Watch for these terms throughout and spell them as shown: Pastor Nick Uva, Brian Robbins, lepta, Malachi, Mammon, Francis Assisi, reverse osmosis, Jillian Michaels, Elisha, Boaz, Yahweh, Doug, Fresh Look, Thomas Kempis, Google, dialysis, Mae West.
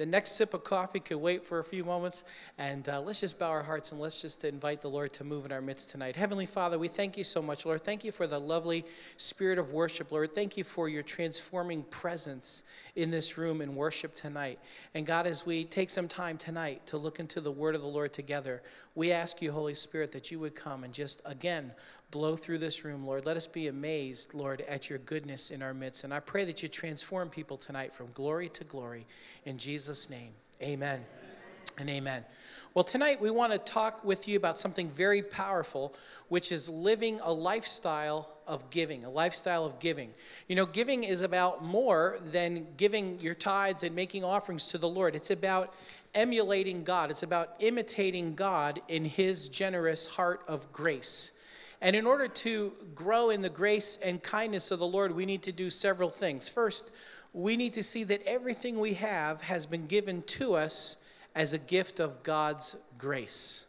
The next sip of coffee could wait for a few moments, and let's just bow our hearts and let's just invite the Lord to move in our midst tonight. Heavenly Father, we thank you so much, Lord. Thank you for the lovely spirit of worship, Lord. Thank you for your transforming presence in this room in worship tonight. And God, as we take some time tonight to look into the word of the Lord together, we ask you, Holy Spirit, that you would come and just, again, blow through this room, Lord. Let us be amazed, Lord, at your goodness in our midst. And I pray that you transform people tonight from glory to glory. In Jesus' name, amen and amen. Well, tonight we want to talk with you about something very powerful, which is living a lifestyle of giving, a lifestyle of giving. You know, giving is about more than giving your tithes and making offerings to the Lord. It's about emulating God. It's about imitating God in his generous heart of grace. And in order to grow in the grace and kindness of the Lord, we need to do several things. First, we need to see that everything we have has been given to us as a gift of God's grace.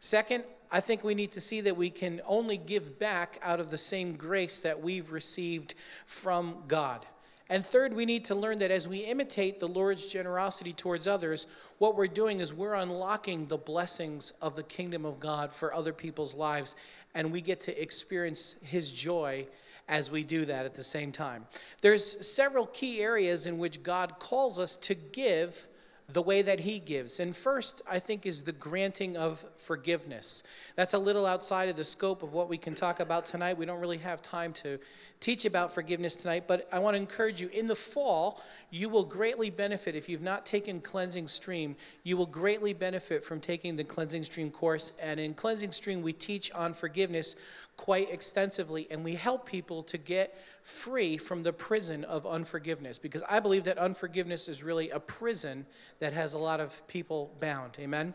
Second, I think we need to see that we can only give back out of the same grace that we've received from God. And third, we need to learn that as we imitate the Lord's generosity towards others, what we're doing is we're unlocking the blessings of the kingdom of God for other people's lives, and we get to experience his joy as we do that at the same time. There's several key areas in which God calls us to give the way that he gives. And first, I think, is the granting of forgiveness. That's a little outside of the scope of what we can talk about tonight. We don't really have time to teach about forgiveness tonight, but I want to encourage you, in the fall, you will greatly benefit. If you've not taken Cleansing Stream, you will greatly benefit from taking the Cleansing Stream course. And in Cleansing Stream, we teach on forgiveness quite extensively, and we help people to get free from the prison of unforgiveness, because I believe that unforgiveness is really a prison that has a lot of people bound. Amen? Amen.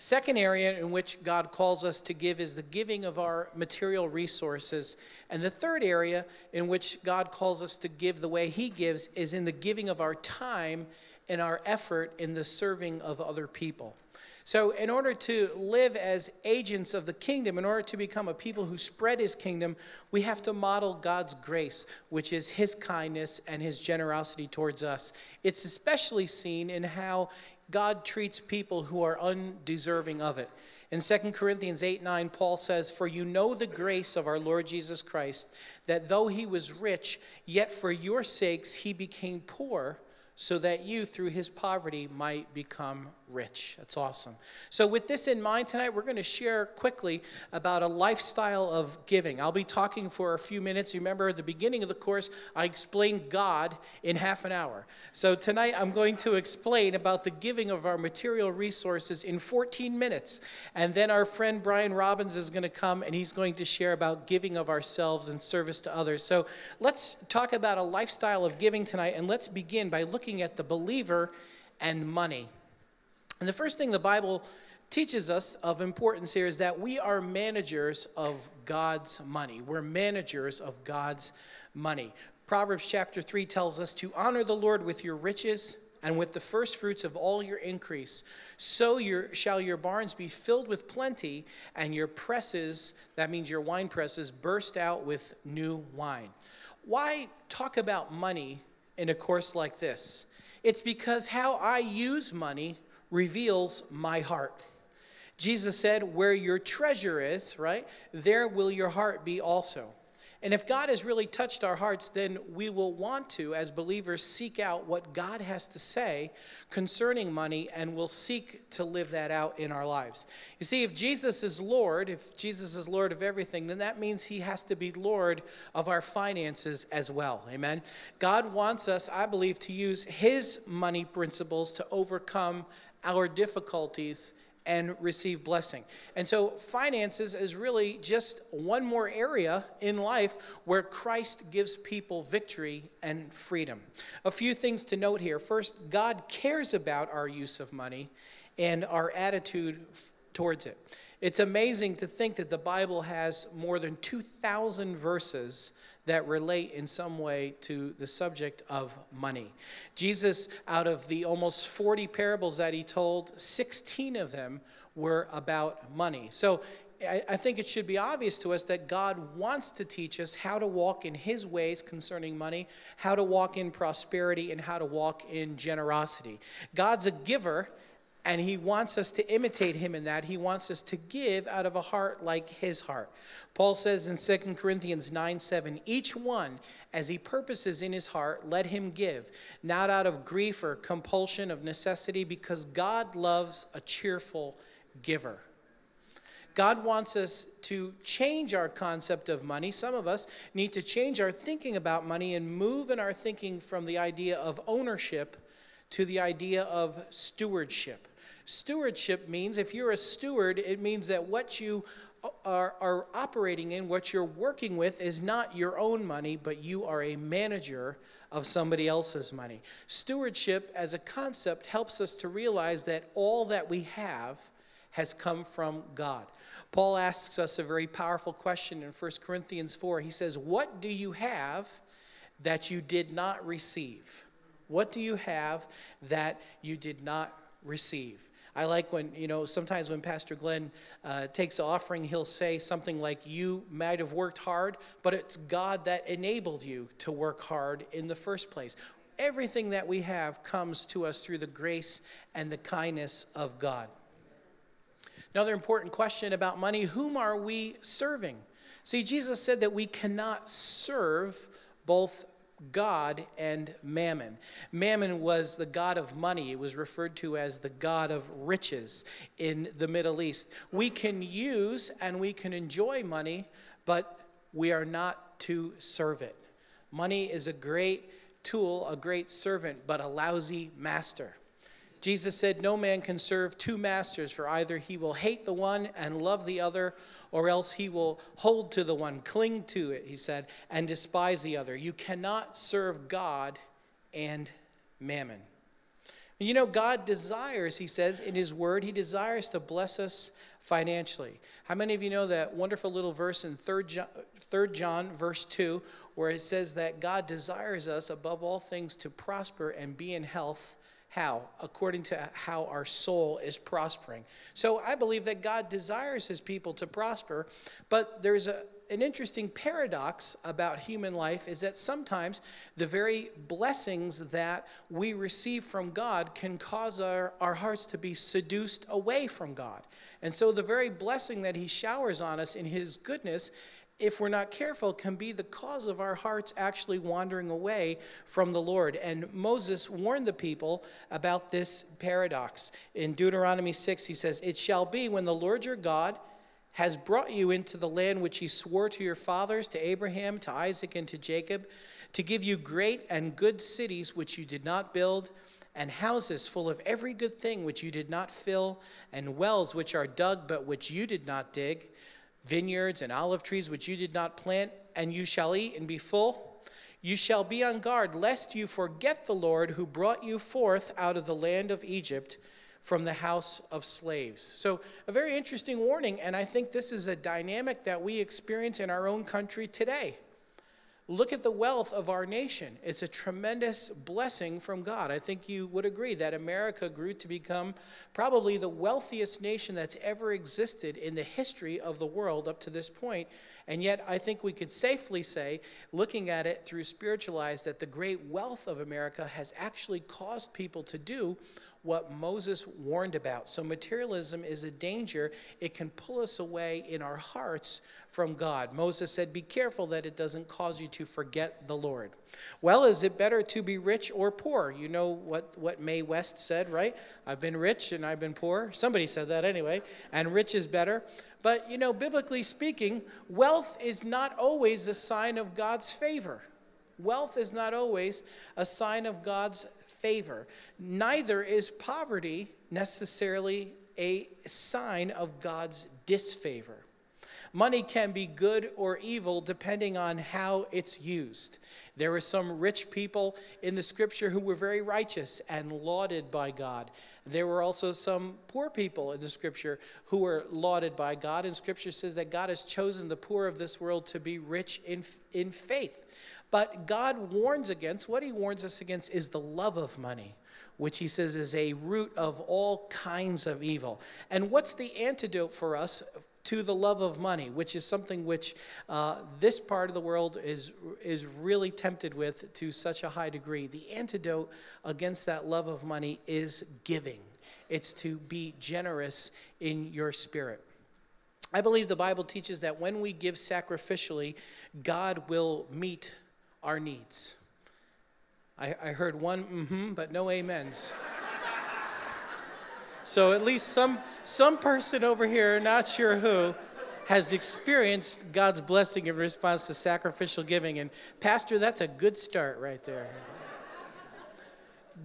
Second area in which God calls us to give is the giving of our material resources. And the third area in which God calls us to give the way he gives is in the giving of our time and our effort in the serving of other people. So in order to live as agents of the kingdom, in order to become a people who spread his kingdom, we have to model God's grace, which is his kindness and his generosity towards us. It's especially seen in how God treats people who are undeserving of it. In 2 Corinthians 8:9, Paul says, "For you know the grace of our Lord Jesus Christ, that though he was rich, yet for your sakes he became poor, so that you, through his poverty, might become rich." That's awesome. So with this in mind tonight, we're going to share quickly about a lifestyle of giving. I'll be talking for a few minutes. Remember, at the beginning of the course, I explained God in half an hour. So tonight, I'm going to explain about the giving of our material resources in 14 minutes. And then our friend Brian Robbins is going to come, and he's going to share about giving of ourselves in service to others. So let's talk about a lifestyle of giving tonight, and let's begin by looking at the believer and money. And the first thing the Bible teaches us of importance here is that we are managers of God's money. We're managers of God's money. Proverbs chapter 3 tells us to honor the Lord with your riches and with the first fruits of all your increase. So shall your barns be filled with plenty, and your presses, that means your wine presses, burst out with new wine. Why talk about money in a course like this? It's because how I use money reveals my heart. Jesus said, where your treasure is, right, there will your heart be also. And if God has really touched our hearts, then we will want to, as believers, seek out what God has to say concerning money, and we'll seek to live that out in our lives. You see, if Jesus is Lord, if Jesus is Lord of everything, then that means he has to be Lord of our finances as well. Amen? God wants us, I believe, to use his money principles to overcome our difficulties and receive blessing. And so finances is really just one more area in life where Christ gives people victory and freedom. A few things to note here. First, God cares about our use of money and our attitude towards it. It's amazing to think that the Bible has more than 2,000 verses that relate in some way to the subject of money. Jesus, out of the almost 40 parables that he told, 16 of them were about money. So I think it should be obvious to us that God wants to teach us how to walk in His ways concerning money, how to walk in prosperity, and how to walk in generosity. God's a giver, and He wants us to imitate Him in that. He wants us to give out of a heart like His heart. Paul says in 2 Corinthians 9:7, each one, as he purposes in his heart, let him give, not out of grief or compulsion of necessity, because God loves a cheerful giver. God wants us to change our concept of money. Some of us need to change our thinking about money and move in our thinking from the idea of ownership to the idea of stewardship. Stewardship means, if you're a steward, it means that what you are operating in, what you're working with, is not your own money, but you are a manager of somebody else's money. Stewardship as a concept helps us to realize that all that we have has come from God. Paul asks us a very powerful question in 1 Corinthians 4. He says, what do you have that you did not receive? What do you have that you did not receive? I like when, you know, sometimes when Pastor Glenn takes an offering, he'll say something like, you might have worked hard, but it's God that enabled you to work hard in the first place. Everything that we have comes to us through the grace and the kindness of God. Another important question about money, whom are we serving? See, Jesus said that we cannot serve both God and mammon. Mammon was the god of money. It was referred to as the god of riches in the Middle East. We can use and we can enjoy money, but we are not to serve it. Money is a great tool, a great servant, but a lousy master. Jesus said, no man can serve two masters, for either he will hate the one and love the other, or else he will hold to the one, cling to it, he said, and despise the other. You cannot serve God and mammon. And you know, God desires, he says in his word, he desires to bless us financially. How many of you know that wonderful little verse in 3 John verse 2, where it says that God desires us above all things to prosper and be in health? How? According to how our soul is prospering. So I believe that God desires his people to prosper, but there's an interesting paradox about human life, is that sometimes the very blessings that we receive from God can cause our hearts to be seduced away from God. And so the very blessing that he showers on us in his goodness, if we're not careful, can be the cause of our hearts actually wandering away from the Lord. And Moses warned the people about this paradox. In Deuteronomy 6, he says, it shall be when the Lord your God has brought you into the land which he swore to your fathers, to Abraham, to Isaac, and to Jacob, to give you great and good cities which you did not build, and houses full of every good thing which you did not fill, and wells which are dug but which you did not dig, vineyards and olive trees which you did not plant, and you shall eat and be full. You shall be on guard, lest you forget the Lord who brought you forth out of the land of Egypt from the house of slaves. So a very interesting warning, and I think this is a dynamic that we experience in our own country today. Look at the wealth of our nation. It's a tremendous blessing from God. I think you would agree that America grew to become probably the wealthiest nation that's ever existed in the history of the world up to this point. And yet I think we could safely say, looking at it through spiritual eyes, that the great wealth of America has actually caused people to do what Moses warned about. So materialism is a danger. It can pull us away in our hearts from God. Moses said, be careful that it doesn't cause you to forget the Lord. Well, is it better to be rich or poor? You know what Mae West said, right? I've been rich and I've been poor. Somebody said that anyway. And rich is better. But, you know, biblically speaking, wealth is not always a sign of God's favor. Wealth is not always a sign of God's favor. Neither is poverty necessarily a sign of God's disfavor. Money can be good or evil depending on how it's used. There were some rich people in the scripture who were very righteous and lauded by God. There were also some poor people in the scripture who were lauded by God. And scripture says that God has chosen the poor of this world to be rich in faith. But God warns against, what he warns us against is the love of money, which he says is a root of all kinds of evil. And what's the antidote for us to the love of money, which is something which this part of the world is really tempted with to such a high degree. The antidote against that love of money is giving. It's to be generous in your spirit. I believe the Bible teaches that when we give sacrificially, God will meet our needs. I heard one but no amens. So at least some person over here, not sure who, has experienced God's blessing in response to sacrificial giving. And Pastor, that's a good start right there.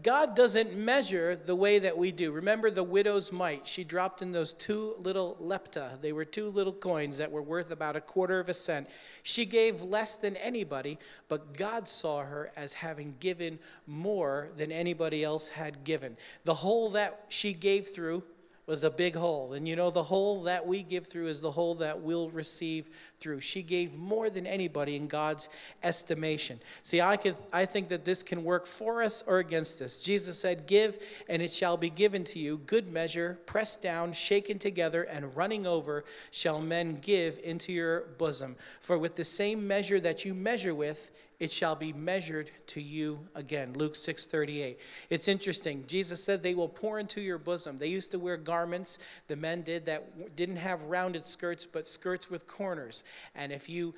God doesn't measure the way that we do. Remember the widow's mite. She dropped in those two little lepta. They were two little coins that were worth about 1/4 of a cent. She gave less than anybody, but God saw her as having given more than anybody else had given. The hole that she gave through was a big hole. And you know, the hole that we give through is the hole that we'll receive through. She gave more than anybody in God's estimation. See, I think that this can work for us or against us. Jesus said, "Give, and it shall be given to you. Good measure, pressed down, shaken together, and running over, shall men give into your bosom. For with the same measure that you measure with, it shall be measured to you again." Luke 6:38. It's interesting. Jesus said they will pour into your bosom. They used to wear garments, the men did, that didn't have rounded skirts, but skirts with corners. And if you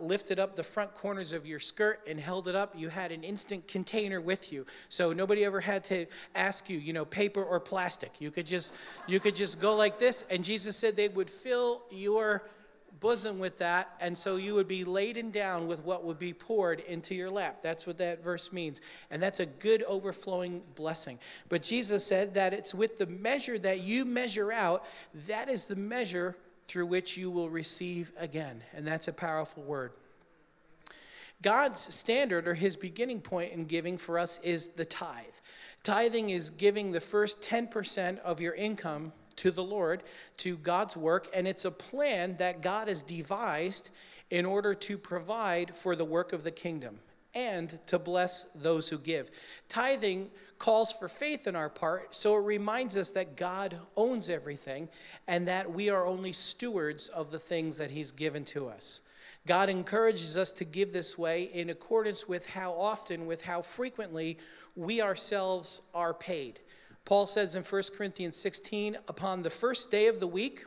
lifted up the front corners of your skirt and held it up, you had an instant container with you. So nobody ever had to ask you, you know, paper or plastic. You could just go like this. And Jesus said they would fill your bosom with that, and so you would be laden down with what would be poured into your lap. That's what that verse means, and that's a good overflowing blessing. But Jesus said that it's with the measure that you measure out, that is the measure through which you will receive again, and that's a powerful word. God's standard or his beginning point in giving for us is the tithe. Tithing is giving the first 10% of your income to the Lord, to God's work, and it's a plan that God has devised in order to provide for the work of the kingdom and to bless those who give. Tithing calls for faith in our part, so it reminds us that God owns everything and that we are only stewards of the things that he's given to us. God encourages us to give this way in accordance with how often, with how frequently we ourselves are paid. Paul says in 1 Corinthians 16, upon the first day of the week,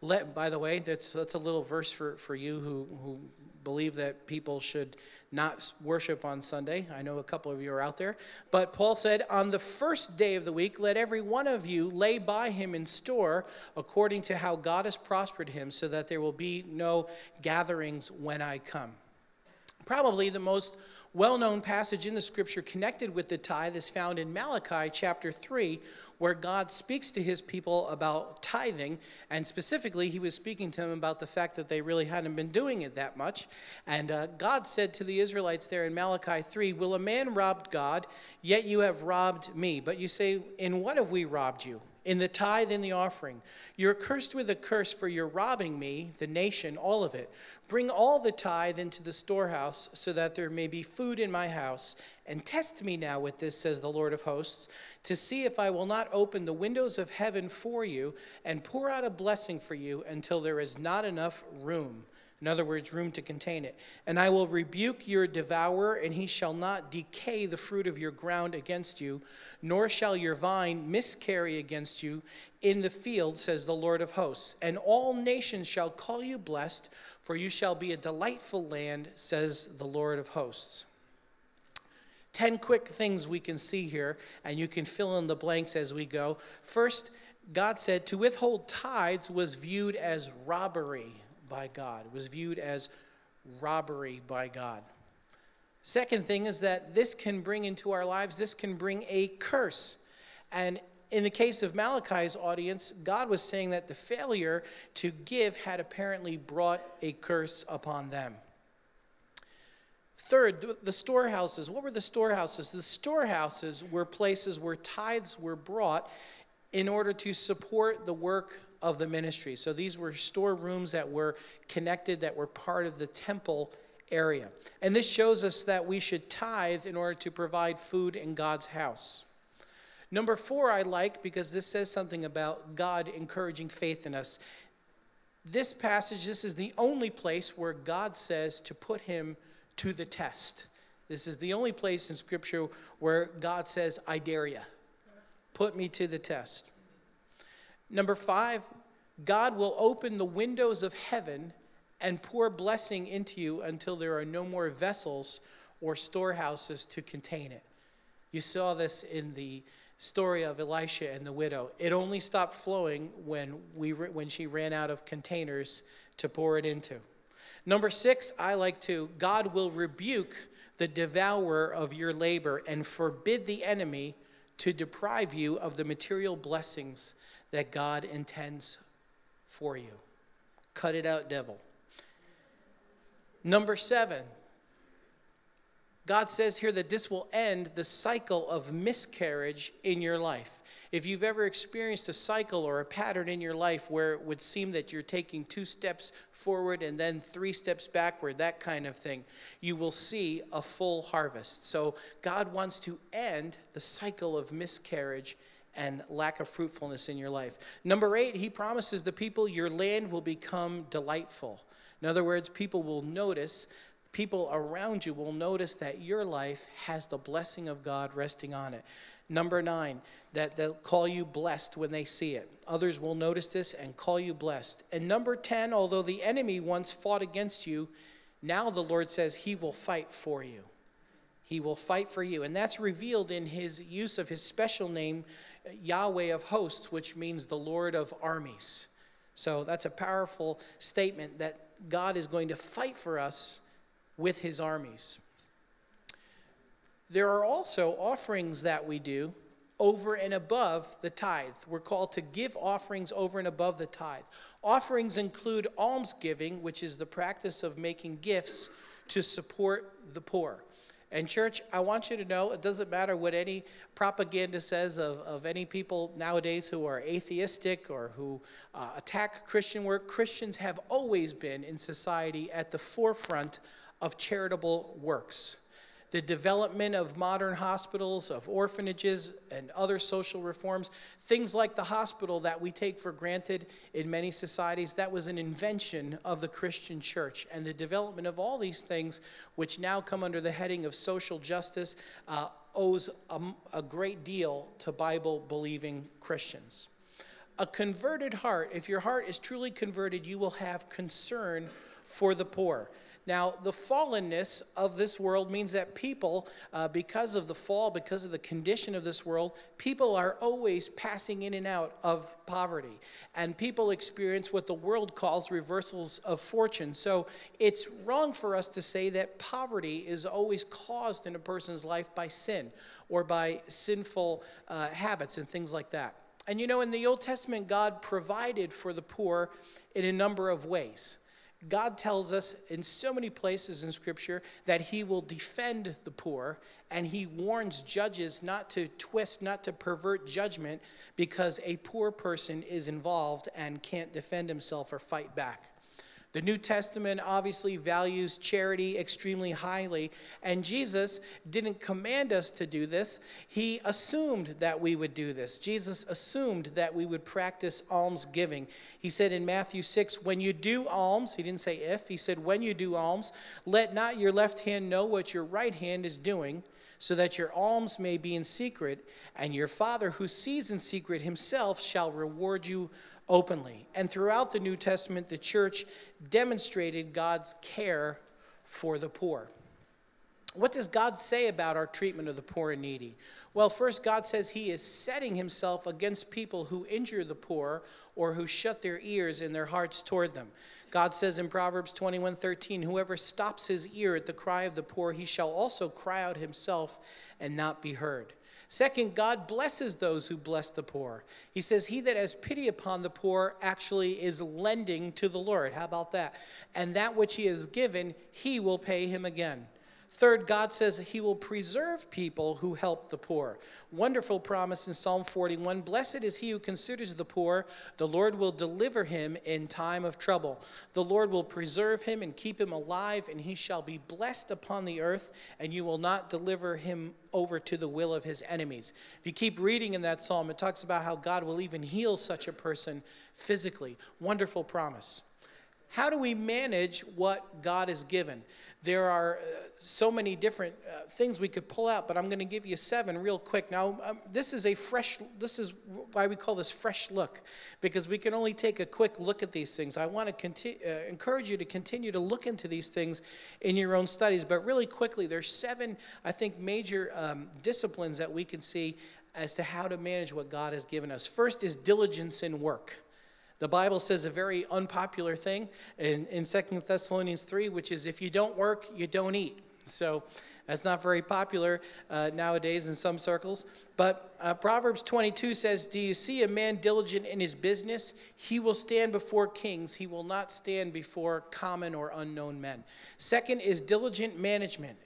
by the way, that's a little verse for you who believe that people should not worship on Sunday. I know a couple of you are out there. But Paul said, on the first day of the week, let every one of you lay by him in store according to how God has prospered him, so that there will be no gatherings when I come. Probably the most well-known passage in the scripture connected with the tithe is found in Malachi chapter 3, where God speaks to his people about tithing, and specifically he was speaking to them about the fact that they really hadn't been doing it that much. And God said to the Israelites there in Malachi 3, "Will a man rob God? Yet you have robbed me. But you say, in what have we robbed you? In the tithe and the offering. You're cursed with a curse, for you're robbing me, the nation, all of it. Bring all the tithe into the storehouse, so that there may be food in my house. And test me now with this, says the Lord of hosts, to see if I will not open the windows of heaven for you and pour out a blessing for you until there is not enough room." In other words, room to contain it. "And I will rebuke your devourer, and he shall not decay the fruit of your ground against you, nor shall your vine miscarry against you in the field, says the Lord of hosts. And all nations shall call you blessed, for you shall be a delightful land, says the Lord of hosts." 10 quick things we can see here, and you can fill in the blanks as we go. First, God said to withhold tithes was viewed as robbery by God. It was viewed as robbery by God. Second thing is that this can bring into our lives, this can bring a curse. And in the case of Malachi's audience, God was saying that the failure to give had apparently brought a curse upon them. Third, the storehouses. What were the storehouses? The storehouses were places where tithes were brought in order to support the work of the ministry. So these were storerooms that were connected, that were part of the temple area. And this shows us that we should tithe in order to provide food in God's house. Number 4, I like, because this says something about God encouraging faith in us. this passage, this is the only place where God says to put him to the test. This is the only place in Scripture where God says, I dare you. Put me to the test. Number 5, God will open the windows of heaven and pour blessing into you until there are no more vessels or storehouses to contain it. You saw this in the story of Elisha and the widow. It only stopped flowing when she ran out of containers to pour it into. Number 6, I like to, God will rebuke the devourer of your labor and forbid the enemy to deprive you of the material blessings that God intends for you. Cut it out, devil. Number 7, God says here that this will end the cycle of miscarriage in your life. If you've ever experienced a cycle or a pattern in your life where it would seem that you're taking 2 steps forward and then 3 steps backward, that kind of thing, you will see a full harvest. So God wants to end the cycle of miscarriage and lack of fruitfulness in your life. Number 8, he promises the people your land will become delightful. In other words, people around you will notice that your life has the blessing of God resting on it. Number 9, that they'll call you blessed when they see it. Others will notice this and call you blessed. And number 10, although the enemy once fought against you, now the Lord says he will fight for you. He will fight for you. And that's revealed in his use of his special name, Yahweh of hosts, which means the Lord of armies. So that's a powerful statement that God is going to fight for us with his armies. There are also offerings that we do over and above the tithe. We're called to give offerings over and above the tithe. Offerings include almsgiving, which is the practice of making gifts to support the poor. And church, I want you to know, it doesn't matter what any propaganda says of any people nowadays who are atheistic or who attack Christian work, Christians have always been in society at the forefront of charitable works. The development of modern hospitals, of orphanages, and other social reforms, things like the hospital that we take for granted in many societies, that was an invention of the Christian church. And the development of all these things, which now come under the heading of social justice, owes a great deal to Bible-believing Christians. A converted heart, if your heart is truly converted, you will have concern for the poor. Now, the fallenness of this world means that people, because of the fall, because of the condition of this world, people are always passing in and out of poverty. And people experience what the world calls reversals of fortune. So it's wrong for us to say that poverty is always caused in a person's life by sin or by sinful habits and things like that. And you know, in the Old Testament, God provided for the poor in a number of ways. God tells us in so many places in Scripture that he will defend the poor, and he warns judges not to twist, not to pervert judgment, because a poor person is involved and can't defend himself or fight back. The New Testament obviously values charity extremely highly, and Jesus didn't command us to do this. He assumed that we would do this. Jesus assumed that we would practice almsgiving. He said in Matthew 6, when you do alms, he didn't say if, he said when you do alms, let not your left hand know what your right hand is doing, so that your alms may be in secret, and your Father who sees in secret himself shall reward you openly. And throughout the New Testament, the church demonstrated God's care for the poor. What does God say about our treatment of the poor and needy? Well, first, God says he is setting himself against people who injure the poor or who shut their ears and their hearts toward them. God says in Proverbs 21:13, whoever stops his ear at the cry of the poor, he shall also cry out himself and not be heard. Second, God blesses those who bless the poor. He says, he that has pity upon the poor actually is lending to the Lord. How about that? And that which he has given, he will pay him again. Third, God says he will preserve people who help the poor. Wonderful promise in Psalm 41, blessed is he who considers the poor. The Lord will deliver him in time of trouble. The Lord will preserve him and keep him alive, and he shall be blessed upon the earth, and you will not deliver him over to the will of his enemies. If you keep reading in that psalm, it talks about how God will even heal such a person physically. Wonderful promise. How do we manage what God has given? There are so many different things we could pull out, but I'm going to give you 7 real quick. Now, this is why we call this Fresh Look, because we can only take a quick look at these things. I want to encourage you to continue to look into these things in your own studies, but really quickly, there's 7, I think, major disciplines that we can see as to how to manage what God has given us. First is diligence in work. The Bible says a very unpopular thing in 2 Thessalonians 3, which is if you don't work, you don't eat. So that's not very popular nowadays in some circles. But Proverbs 22 says, do you see a man diligent in his business? He will stand before kings. He will not stand before common or unknown men. Second is diligent management.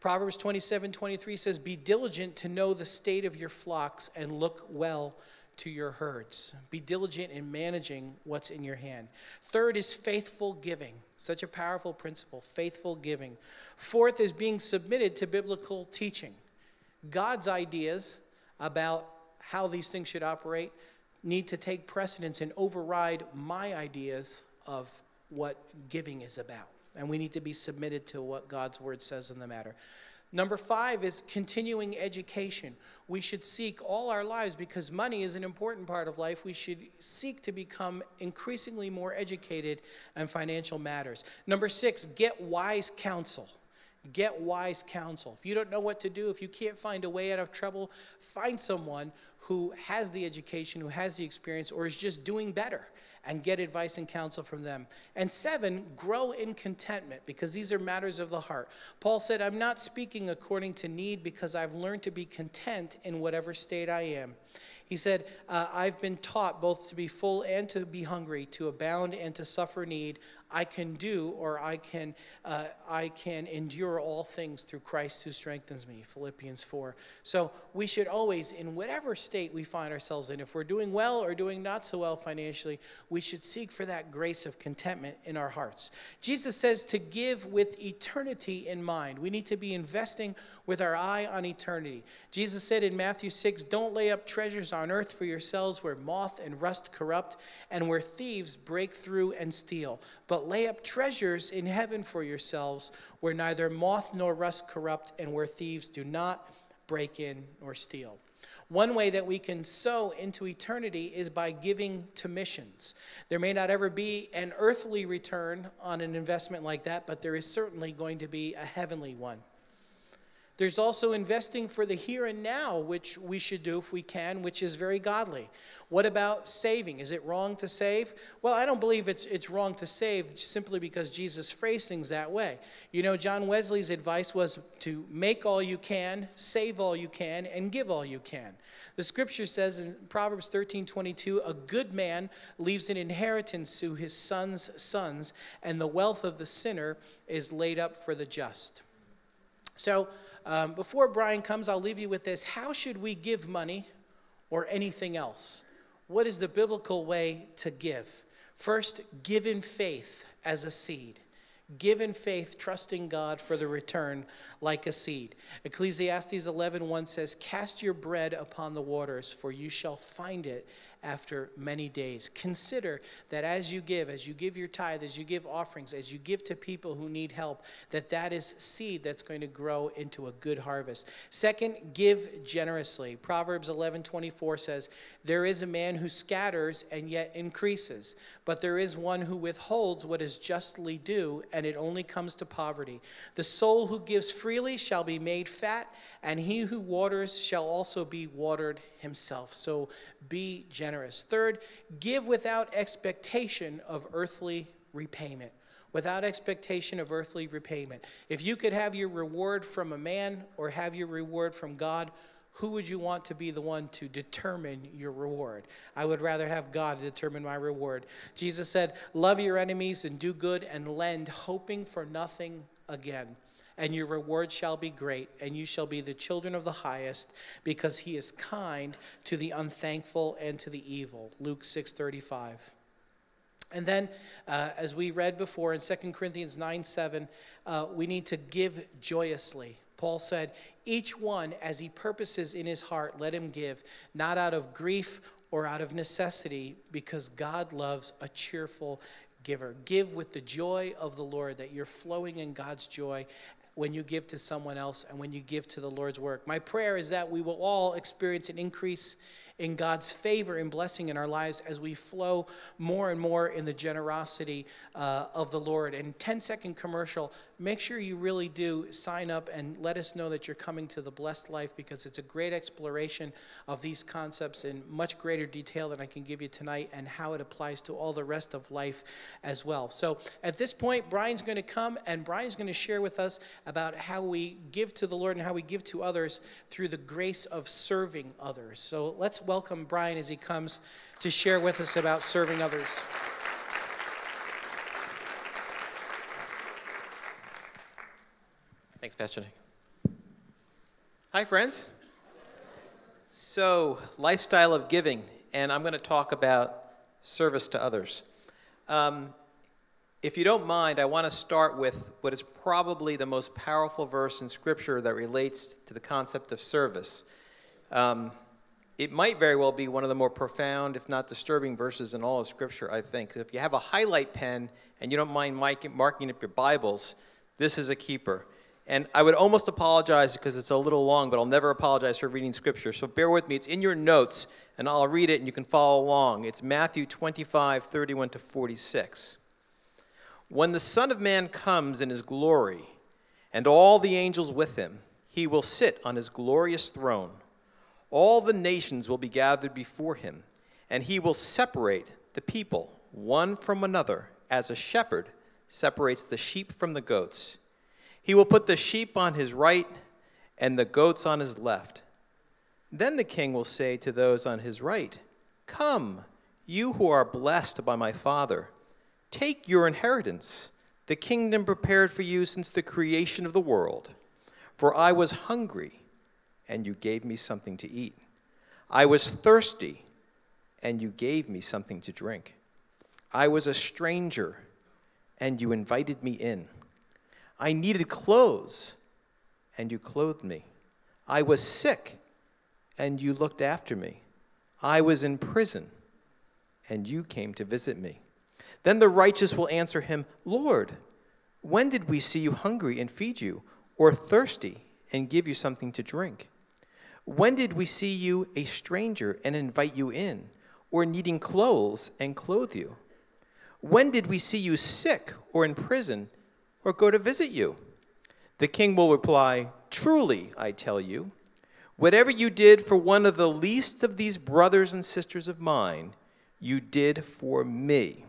Proverbs 27:23 says, be diligent to know the state of your flocks and look well to your herds. Be diligent in managing what's in your hand. Third is faithful giving. Such a powerful principle, faithful giving. Fourth is being submitted to biblical teaching. God's ideas about how these things should operate need to take precedence and override my ideas of what giving is about. And we need to be submitted to what God's word says in the matter. Number 5 is continuing education. We should seek all our lives, because money is an important part of life, we should seek to become increasingly more educated in financial matters. Number 6, get wise counsel. Get wise counsel. If you don't know what to do, if you can't find a way out of trouble, find someone who has the education, who has the experience, or is just doing better, and get advice and counsel from them. And 7, grow in contentment, because these are matters of the heart. Paul said, I'm not speaking according to need, because I've learned to be content in whatever state I am. He said, I've been taught both to be full and to be hungry, to abound and to suffer need. I can do, or I can endure all things through Christ who strengthens me, Philippians 4. So we should always, in whatever state we find ourselves in, if we're doing well or doing not so well financially, we should seek for that grace of contentment in our hearts. Jesus says to give with eternity in mind. We need to be investing with our eye on eternity. Jesus said in Matthew 6, don't lay up treasures on earth for yourselves where moth and rust corrupt and where thieves break through and steal, but lay up treasures in heaven for yourselves where neither moth nor rust corrupt and where thieves do not break in or steal. One way that we can sow into eternity is by giving to missions. There may not ever be an earthly return on an investment like that, but there is certainly going to be a heavenly one. There's also investing for the here and now, which we should do if we can, which is very godly. What about saving? Is it wrong to save? Well, I don't believe it's wrong to save simply because Jesus phrased things that way. You know, John Wesley's advice was to make all you can, save all you can, and give all you can. The scripture says in Proverbs 13:22, a good man leaves an inheritance to his sons' sons, and the wealth of the sinner is laid up for the just. So, before Brian comes, I'll leave you with this. How should we give money or anything else? What is the biblical way to give? First, give in faith as a seed. Give in faith, trusting God for the return like a seed. Ecclesiastes 11:1 says, cast your bread upon the waters, for you shall find it after many days. Consider that as you give your tithe, as you give offerings, as you give to people who need help, that is seed that's going to grow into a good harvest. Second, give generously. Proverbs 11:24 says, there is a man who scatters and yet increases, but there is one who withholds what is justly due, and it only comes to poverty. The soul who gives freely shall be made fat, and he who waters shall also be watered himself. So be generous. Third, give without expectation of earthly repayment. Without expectation of earthly repayment. If you could have your reward from a man or have your reward from God, who would you want to be the one to determine your reward? I would rather have God determine my reward. Jesus said, love your enemies and do good and lend, hoping for nothing again. And your reward shall be great, and you shall be the children of the highest, because he is kind to the unthankful and to the evil. Luke 6:35. And then, as we read before in 2 Corinthians 9:7, we need to give joyously. Paul said, each one, as he purposes in his heart, let him give, not out of grief or out of necessity, because God loves a cheerful giver. Give with the joy of the Lord, that you're flowing in God's joy when you give to someone else and when you give to the Lord's work. My prayer is that we will all experience an increase in God's favor and blessing in our lives as we flow more and more in the generosity of the Lord. And 10-second commercial, make sure you really do sign up and let us know that you're coming to The Blessed Life, because it's a great exploration of these concepts in much greater detail than I can give you tonight, and how it applies to all the rest of life as well. So at this point, Brian's going to come and Brian's going to share with us about how we give to the Lord and how we give to others through the grace of serving others. So let's welcome Brian as he comes to share with us about serving others. Thanks, Pastor Nick. Hi, friends. So, lifestyle of giving, and I'm going to talk about service to others. If you don't mind, I want to start with what is probably the most powerful verse in Scripture that relates to the concept of service. It might very well be one of the more profound, if not disturbing, verses in all of Scripture, I think. If you have a highlight pen and you don't mind marking up your Bibles, this is a keeper. And I would almost apologize because it's a little long, but I'll never apologize for reading Scripture. So bear with me. It's in your notes, and I'll read it, and you can follow along. It's Matthew 25, 31 to 46. When the Son of Man comes in his glory, and all the angels with him, he will sit on his glorious throne. All the nations will be gathered before him, and he will separate the people one from another, as a shepherd separates the sheep from the goats. He will put the sheep on his right and the goats on his left. Then the king will say to those on his right, "Come, you who are blessed by my Father, take your inheritance, the kingdom prepared for you since the creation of the world. For I was hungry, and you gave me something to eat. I was thirsty, and you gave me something to drink. I was a stranger, and you invited me in. I needed clothes, and you clothed me. I was sick, and you looked after me. I was in prison, and you came to visit me." Then the righteous will answer him, "Lord, when did we see you hungry and feed you, or thirsty and give you something to drink? When did we see you a stranger and invite you in, or needing clothes and clothe you? When did we see you sick or in prison, or go to visit you?" The king will reply, "Truly, I tell you, whatever you did for one of the least of these brothers and sisters of mine, you did for me."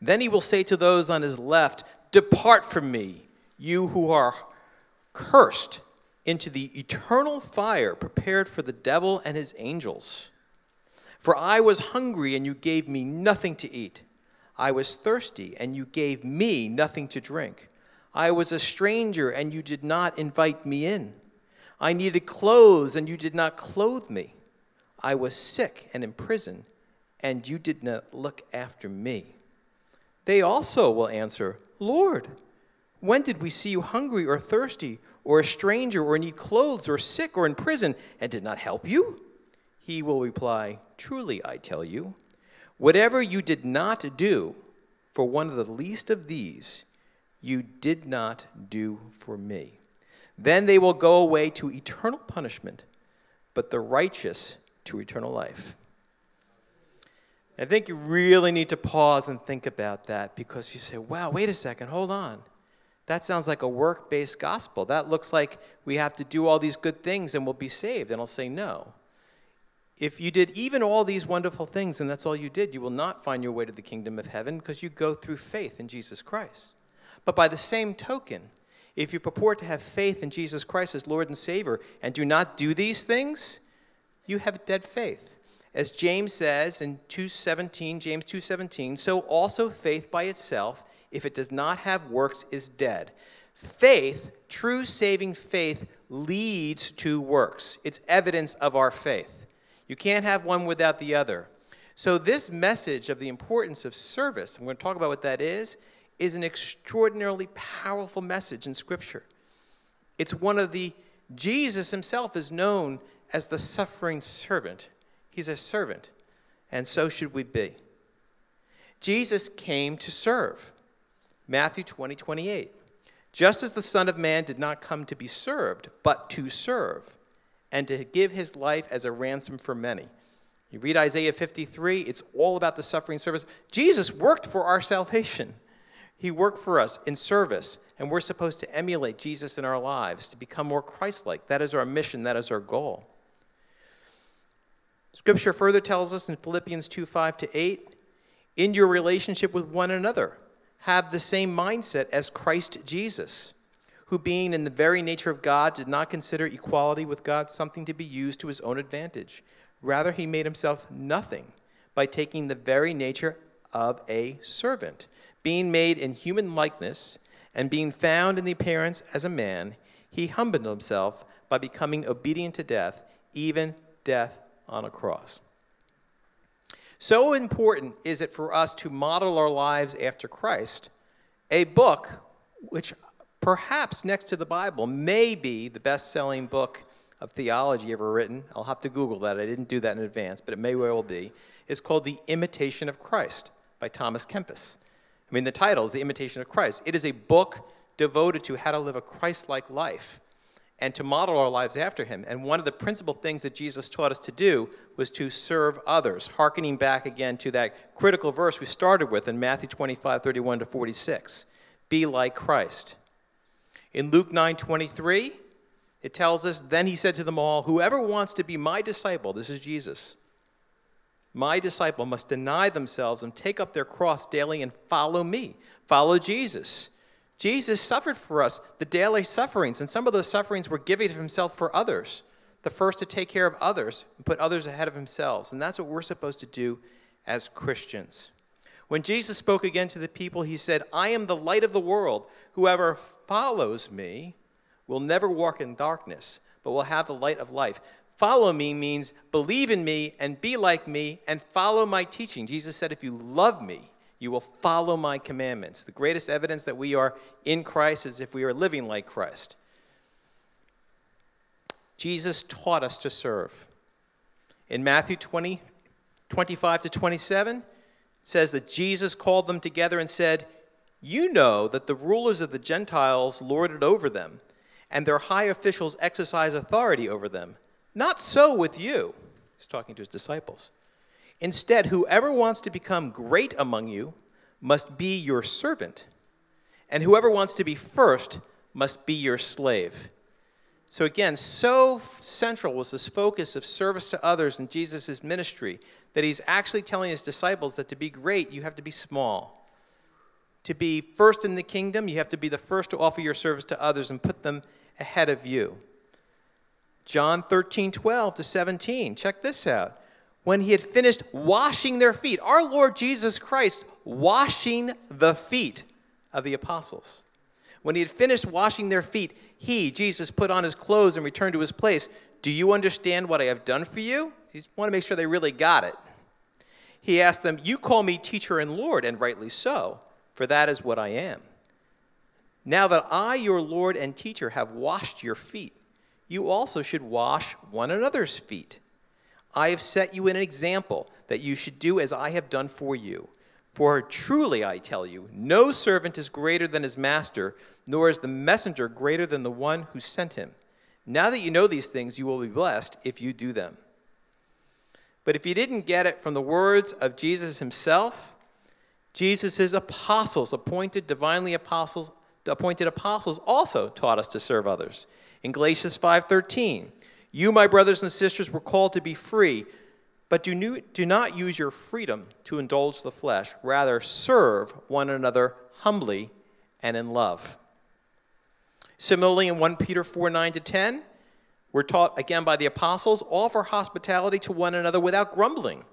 Then he will say to those on his left, "Depart from me, you who are cursed, into the eternal fire prepared for the devil and his angels. For I was hungry, and you gave me nothing to eat. I was thirsty, and you gave me nothing to drink. I was a stranger, and you did not invite me in. I needed clothes, and you did not clothe me. I was sick and in prison, and you did not look after me." They also will answer, "Lord, when did we see you hungry or thirsty or a stranger or need clothes or sick or in prison and did not help you?" He will reply, "Truly, I tell you, whatever you did not do for one of the least of these, you did not do for me." Then they will go away to eternal punishment, but the righteous to eternal life. I think you really need to pause and think about that, because you say, wow, wait a second, hold on. That sounds like a work-based gospel. That looks like we have to do all these good things and we'll be saved. And I'll say no. If you did even all these wonderful things and that's all you did, you will not find your way to the kingdom of heaven, because you go through faith in Jesus Christ. But by the same token, if you purport to have faith in Jesus Christ as Lord and Savior and do not do these things, you have dead faith. As James says in James 2:17, so also faith by itself, if it does not have works, is dead. Faith, true saving faith, leads to works. It's evidence of our faith. You can't have one without the other. So this message of the importance of service, I'm going to talk about what that is an extraordinarily powerful message in Scripture. It's one of the, Jesus himself is known as the suffering servant. He's a servant, and so should we be. Jesus came to serve. Matthew 20:28. Just as the Son of Man did not come to be served, but to serve, and to give his life as a ransom for many. You read Isaiah 53, it's all about the suffering service. Jesus worked for our salvation. He worked for us in service, and we're supposed to emulate Jesus in our lives to become more Christ-like. That is our mission. That is our goal. Scripture further tells us in Philippians 2:5-8, in your relationship with one another, have the same mindset as Christ Jesus, who being in the very nature of God did not consider equality with God something to be used to his own advantage. Rather, he made himself nothing by taking the very nature of a servant. Being made in human likeness and being found in the appearance as a man, he humbled himself by becoming obedient to death, even death on a cross. So important is it for us to model our lives after Christ, a book which perhaps next to the Bible may be the best-selling book of theology ever written. I'll have to Google that. I didn't do that in advance, but it may well be. It's called The Imitation of Christ by Thomas Kempis. I mean, the title is The Imitation of Christ. It is a book devoted to how to live a Christ-like life and to model our lives after him. And one of the principal things that Jesus taught us to do was to serve others, hearkening back again to that critical verse we started with in Matthew 25:31-46. Be like Christ. In Luke 9:23, it tells us, then he said to them all, whoever wants to be my disciple, this is Jesus, my disciple must deny themselves and take up their cross daily and follow me. Follow Jesus. Jesus suffered for us the daily sufferings, and some of those sufferings were giving of himself for others, the first to take care of others and put others ahead of themselves. And that's what we're supposed to do as Christians. When Jesus spoke again to the people, he said, I am the light of the world. Whoever follows me will never walk in darkness, but will have the light of life. Follow me means believe in me and be like me and follow my teaching. Jesus said, if you love me, you will follow my commandments. The greatest evidence that we are in Christ is if we are living like Christ. Jesus taught us to serve. In Matthew 20:25-27, it says that Jesus called them together and said, you know that the rulers of the Gentiles lord it over them, and their high officials exercise authority over them. Not so with you. He's talking to his disciples. Instead, whoever wants to become great among you must be your servant, and whoever wants to be first must be your slave. So again, so central was this focus of service to others in Jesus' ministry that he's actually telling his disciples that to be great, you have to be small. To be first in the kingdom, you have to be the first to offer your service to others and put them ahead of you. John 13:12-17. Check this out. When he had finished washing their feet, our Lord Jesus Christ washing the feet of the apostles. When he had finished washing their feet, he, Jesus, put on his clothes and returned to his place. Do you understand what I have done for you? He wanted to make sure they really got it. He asked them, you call me teacher and Lord, and rightly so, for that is what I am. Now that I, your Lord and teacher, have washed your feet, you also should wash one another's feet. I have set you an example that you should do as I have done for you. For truly I tell you, no servant is greater than his master, nor is the messenger greater than the one who sent him. Now that you know these things, you will be blessed if you do them. But if you didn't get it from the words of Jesus himself, Jesus' apostles, appointed apostles also taught us to serve others. In Galatians 5:13, you, my brothers and sisters, were called to be free, but do not use your freedom to indulge the flesh. Rather, serve one another humbly and in love. Similarly, in 1 Peter 4:9-10, we're taught again by the apostles, offer hospitality to one another without grumbling.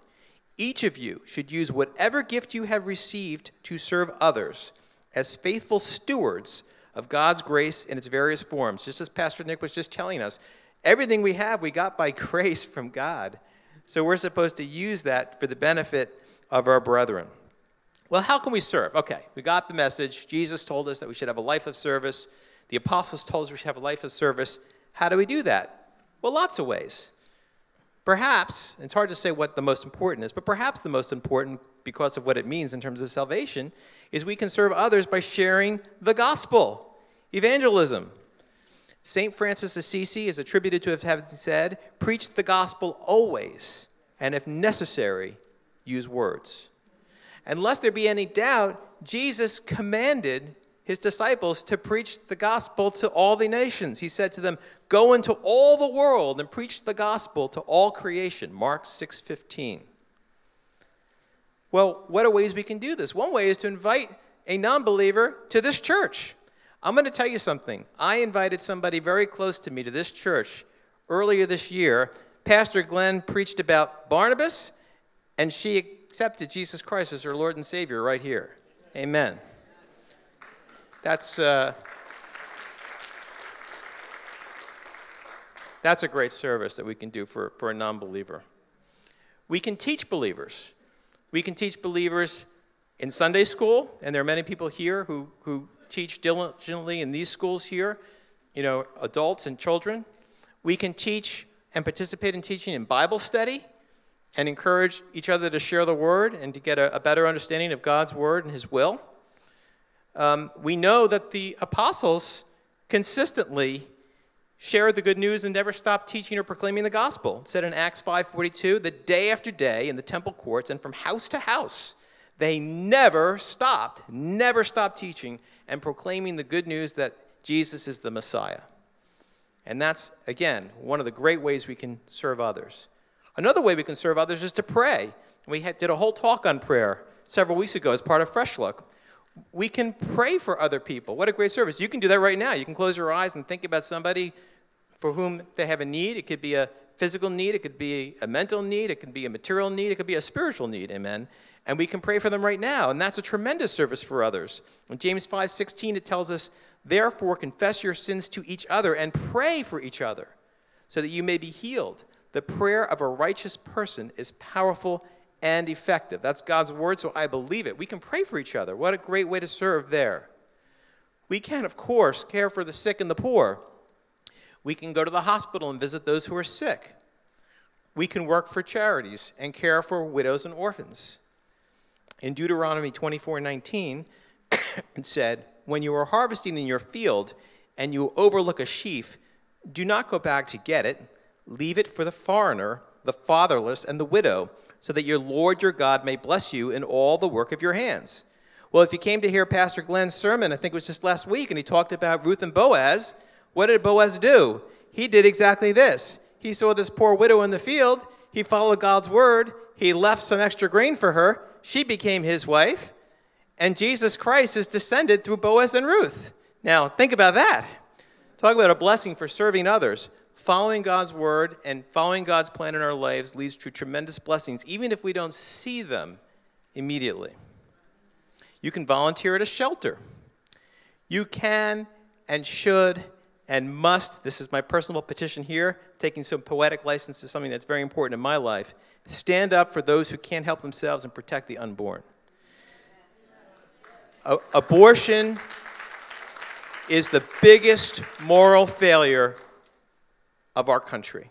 Each of you should use whatever gift you have received to serve others as faithful stewards of God's grace in its various forms. Just as Pastor Nick was just telling us, everything we have, we got by grace from God. So we're supposed to use that for the benefit of our brethren. Well, how can we serve? Okay, we got the message. Jesus told us that we should have a life of service. The apostles told us we should have a life of service. How do we do that? Well, lots of ways. Perhaps, it's hard to say what the most important is, but perhaps the most important because of what it means in terms of salvation, is we can serve others by sharing the gospel, evangelism. St. Francis Assisi is attributed to having said, "Preach the gospel always, and if necessary, use words." And lest there be any doubt, Jesus commanded his disciples to preach the gospel to all the nations. He said to them, "Go into all the world and preach the gospel to all creation." Mark 6:15. Well, what are ways we can do this? One way is to invite a non-believer to this church. I'm going to tell you something. I invited somebody very close to me to this church earlier this year. Pastor Glenn preached about Barnabas, and she accepted Jesus Christ as her Lord and Savior right here. Amen. That's a great service that we can do for a non-believer. We can teach believers. We can teach believers in Sunday school, and there are many people here who teach diligently in these schools here, you know, adults and children. We can teach and participate in teaching in Bible study and encourage each other to share the word and to get a better understanding of God's word and his will. We know that the apostles consistently shared the good news and never stopped teaching or proclaiming the gospel. It said in Acts 5:42, that day after day in the temple courts and from house to house, they never stopped teaching and proclaiming the good news that Jesus is the Messiah. And that's, again, one of the great ways we can serve others. Another way we can serve others is to pray. We did a whole talk on prayer several weeks ago as part of Fresh Look. We can pray for other people. What a great service. You can do that right now. You can close your eyes and think about somebody for whom they have a need. It could be a physical need. It could be a mental need. It could be a material need. It could be a spiritual need. Amen. And we can pray for them right now, and that's a tremendous service for others. In James 5:16, it tells us, "Therefore confess your sins to each other and pray for each other so that you may be healed. The prayer of a righteous person is powerful and effective." That's God's word, so I believe it. We can pray for each other. What a great way to serve there. We can, of course, care for the sick and the poor. We can go to the hospital and visit those who are sick. We can work for charities and care for widows and orphans. In Deuteronomy 24:19, it said, "When you are harvesting in your field and you overlook a sheaf, do not go back to get it. Leave it for the foreigner, the fatherless, and the widow, so that your Lord your God may bless you in all the work of your hands." Well, if you came to hear Pastor Glenn's sermon, I think it was just last week, and he talked about Ruth and Boaz, what did Boaz do? He did exactly this. He saw this poor widow in the field. He followed God's word. He left some extra grain for her. She became his wife, and Jesus Christ is descended through Boaz and Ruth. Now, think about that. Talk about a blessing for serving others. Following God's word and following God's plan in our lives leads to tremendous blessings, even if we don't see them immediately. You can volunteer at a shelter. You can and should and must, this is my personal petition here, taking some poetic license to something that's very important in my life, stand up for those who can't help themselves and protect the unborn. Abortion is the biggest moral failure of our country.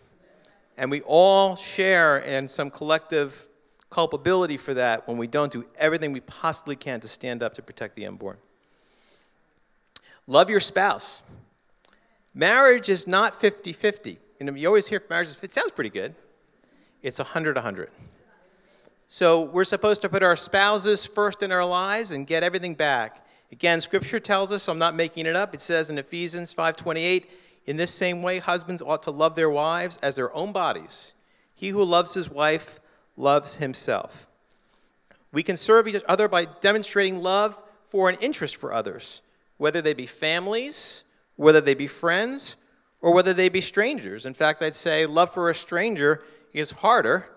And we all share in some collective culpability for that when we don't do everything we possibly can to stand up to protect the unborn. Love your spouse. Marriage is not 50-50. You know, you always hear marriage, it sounds pretty good. It's 100-100. So we're supposed to put our spouses first in our lives and get everything back. Again, Scripture tells us, so I'm not making it up, it says in Ephesians 5:28, "In this same way, husbands ought to love their wives as their own bodies. He who loves his wife loves himself." We can serve each other by demonstrating love for an interest for others, whether they be families, whether they be friends, or whether they be strangers. In fact, I'd say love for a stranger is harder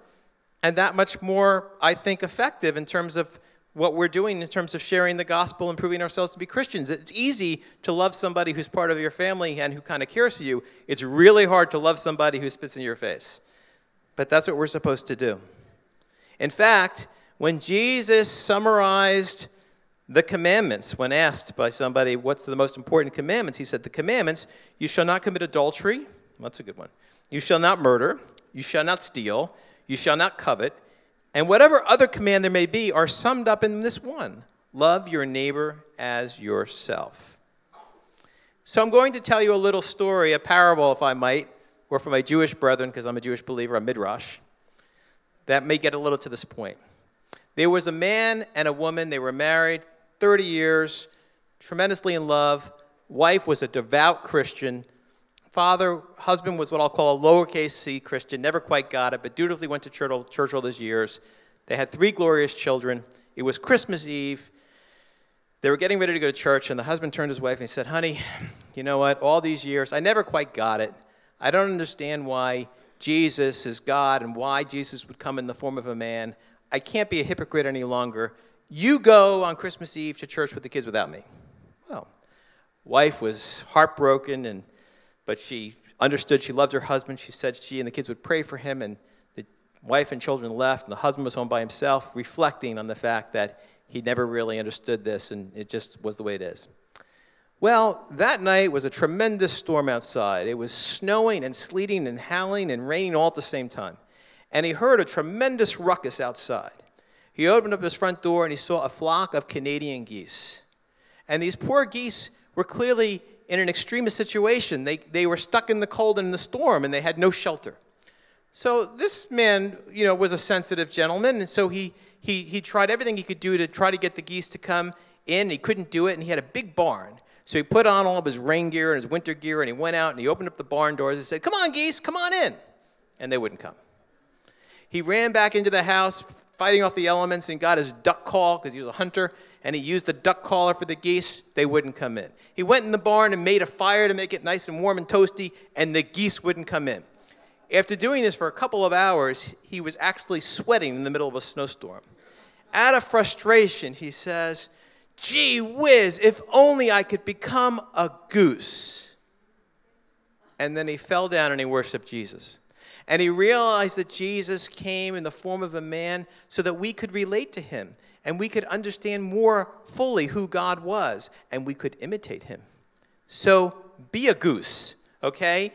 and that much more, I think, effective in terms of what we're doing in terms of sharing the gospel and proving ourselves to be Christians. It's easy to love somebody who's part of your family and who kind of cares for you. It's really hard to love somebody who spits in your face. But that's what we're supposed to do. In fact, when Jesus summarized the commandments, when asked by somebody, what's the most important commandments? He said, the commandments, you shall not commit adultery. That's a good one. You shall not murder. You shall not steal. You shall not covet. and whatever other command there may be are summed up in this one: love your neighbor as yourself. So I'm going to tell you a little story, a parable if I might, or for my Jewish brethren, because I'm a Jewish believer, a midrash, that may get a little to this point. There was a man and a woman. They were married 30 years, tremendously in love. Wife was a devout Christian. Husband was what I'll call a lowercase c Christian, never quite got it, but dutifully went to church all those years. They had 3 glorious children. It was Christmas Eve. They were getting ready to go to church, and the husband turned to his wife and he said, "Honey, you know what? All these years, I never quite got it. I don't understand why Jesus is God and why Jesus would come in the form of a man. I can't be a hypocrite any longer. You go on Christmas Eve to church with the kids without me." Well, wife was heartbroken, but she understood. She loved her husband. She said she and the kids would pray for him, and the wife and children left, and the husband was home by himself, reflecting on the fact that he never really understood this, and it just was the way it is. Well, that night was a tremendous storm outside. It was snowing and sleeting and howling and raining all at the same time. And he heard a tremendous ruckus outside. He opened up his front door and he saw a flock of Canadian geese. And these poor geese were clearly in an extremist situation. They were stuck in the cold and in the storm, and they had no shelter. So this man, you know, was a sensitive gentleman, and so he tried everything he could do to try to get the geese to come in. He couldn't do it, and he had a big barn. So he put on all of his rain gear and his winter gear, and he went out and he opened up the barn doors and said, "Come on, geese, come on in." And they wouldn't come. He ran back into the house, fighting off the elements, and got his duck call, because he was a hunter, and he used the duck caller for the geese. They wouldn't come in. He went in the barn and made a fire to make it nice and warm and toasty, and the geese wouldn't come in. After doing this for a couple of hours, he was actually sweating in the middle of a snowstorm. Out of frustration, he says, "Gee whiz, if only I could become a goose." And then he fell down and he worshiped Jesus. And he realized that Jesus came in the form of a man so that we could relate to him and we could understand more fully who God was and we could imitate him. So be a goose, okay?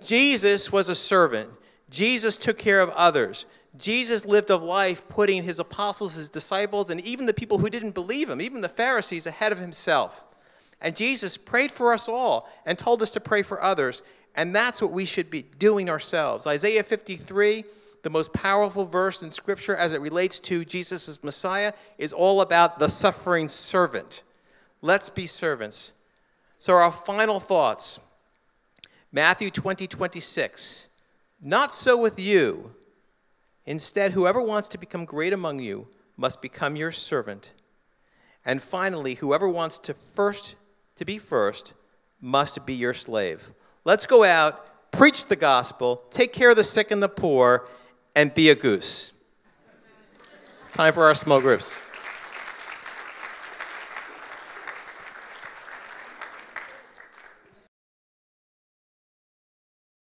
Jesus was a servant. Jesus took care of others. Jesus lived a life putting his apostles, his disciples, and even the people who didn't believe him, even the Pharisees, ahead of himself. And Jesus prayed for us all and told us to pray for others. And that's what we should be doing ourselves. Isaiah 53, the most powerful verse in Scripture as it relates to Jesus as Messiah, is all about the suffering servant. Let's be servants. So our final thoughts. Matthew 20:26. "Not so with you. Instead, whoever wants to become great among you must become your servant. And finally, whoever wants to be first must be your slave." Let's go out, preach the gospel, take care of the sick and the poor, and be a goose. Time for our small groups.